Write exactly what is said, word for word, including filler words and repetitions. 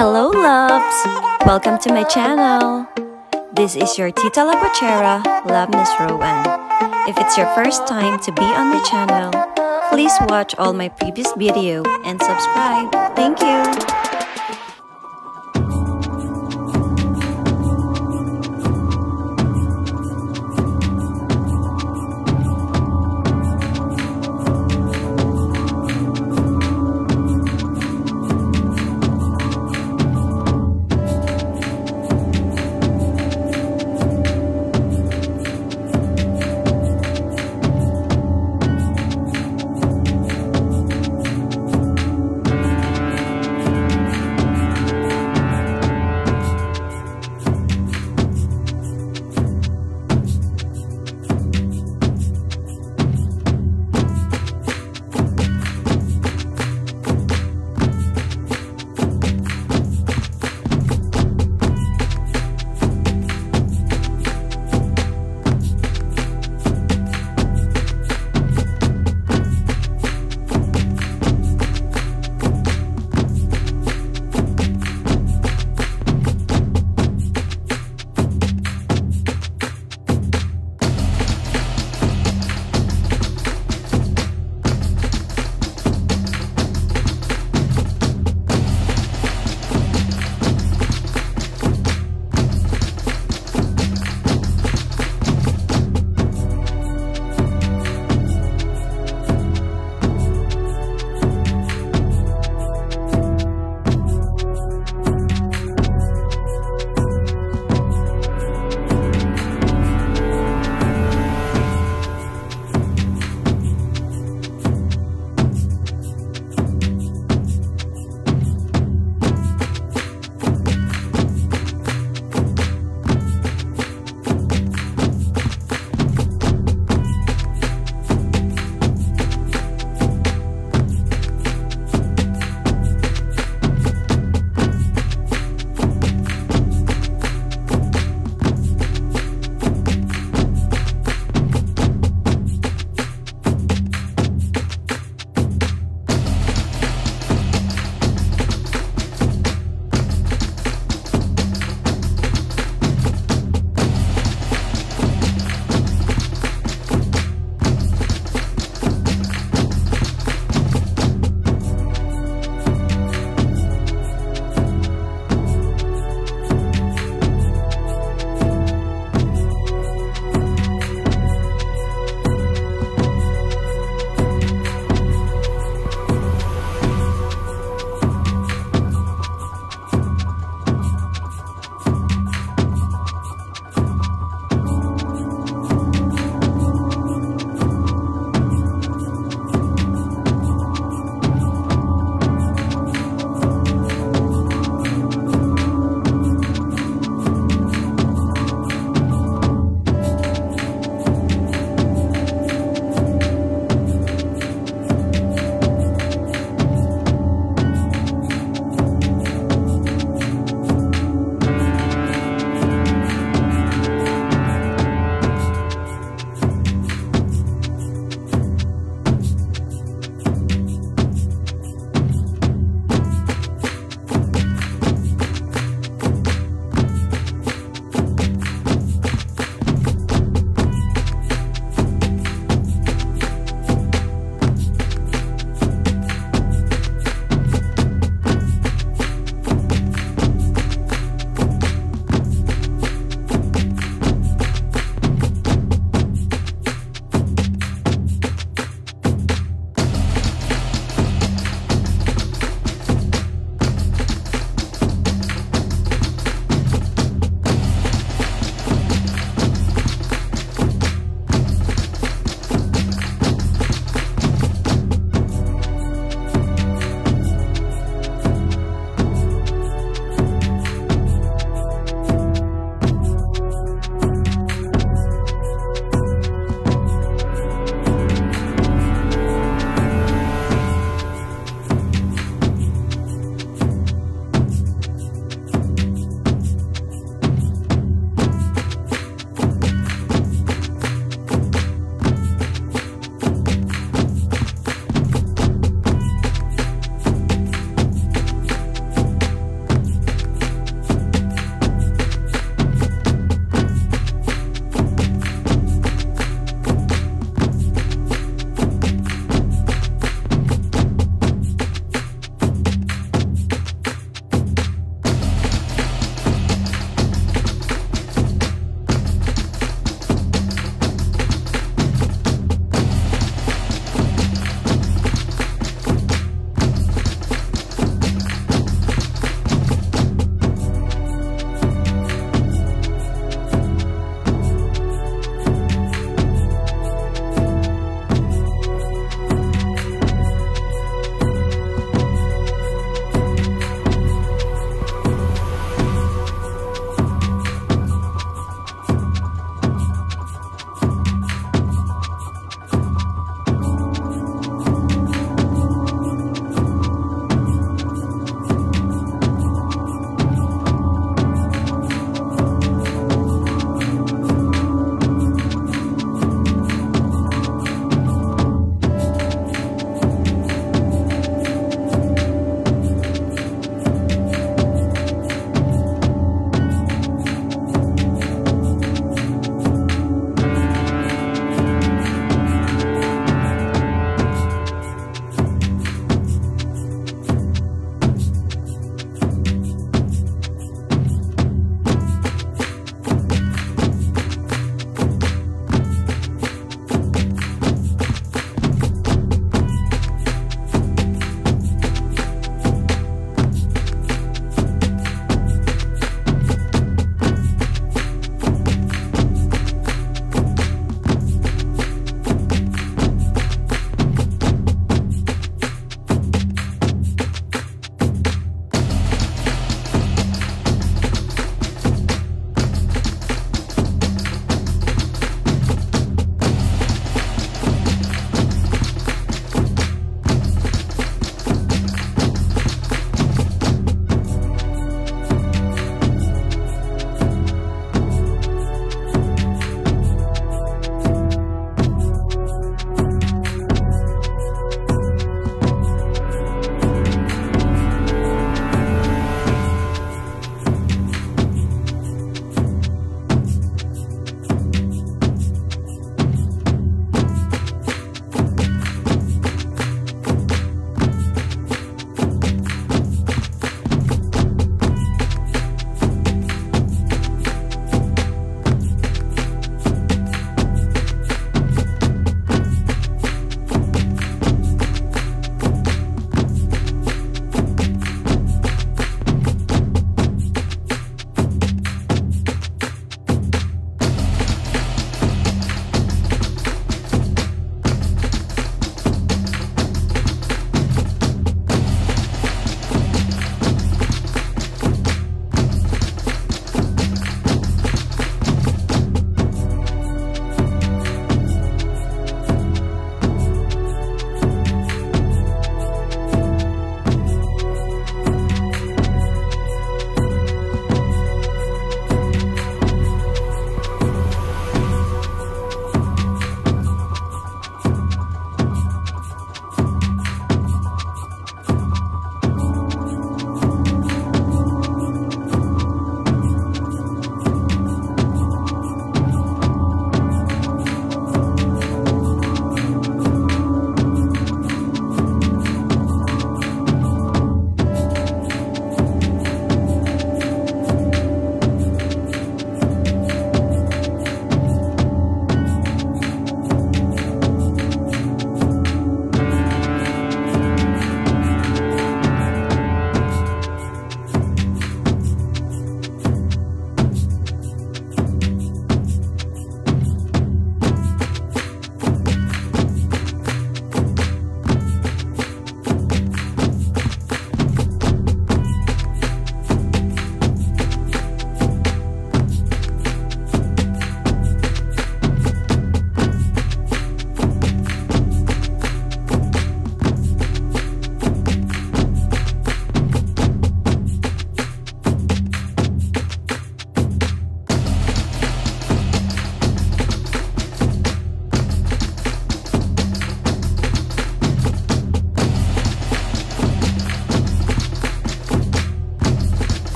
Hello loves! Welcome to my channel! This is your Tita La Puchera, Love Miss Roan. If it's your first time to be on my channel, please watch all my previous video and subscribe. Thank you!